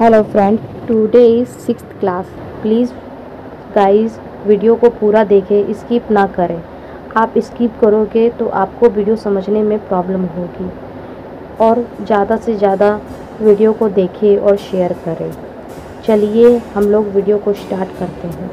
Hello friend, today is 6th class. Please guys video को पूरा देखें, स्किप ना करें। आप स्किप करोगे तो आपको वीडियो समझने में प्रॉब्लम होगी। और ज़्यादा से ज़्यादा वीडियो को देखें और शेयर करें। चलिए हम लोग वीडियो को स्टार्ट करते हैं।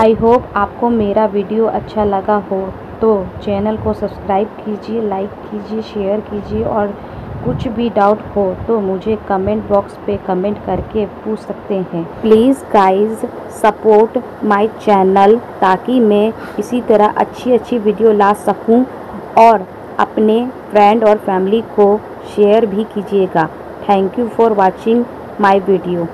आई होप आपको मेरा वीडियो अच्छा लगा हो तो चैनल को सब्सक्राइब कीजिए, लाइक कीजिए, शेयर कीजिए। और कुछ भी डाउट हो तो मुझे कमेंट बॉक्स पे कमेंट करके पूछ सकते हैं। Please guys support my channel ताकि मैं इसी तरह अच्छी वीडियो ला सकूं। और अपने फ्रेंड और फैमिली को शेयर भी कीजिएगा। Thank you for watching my video.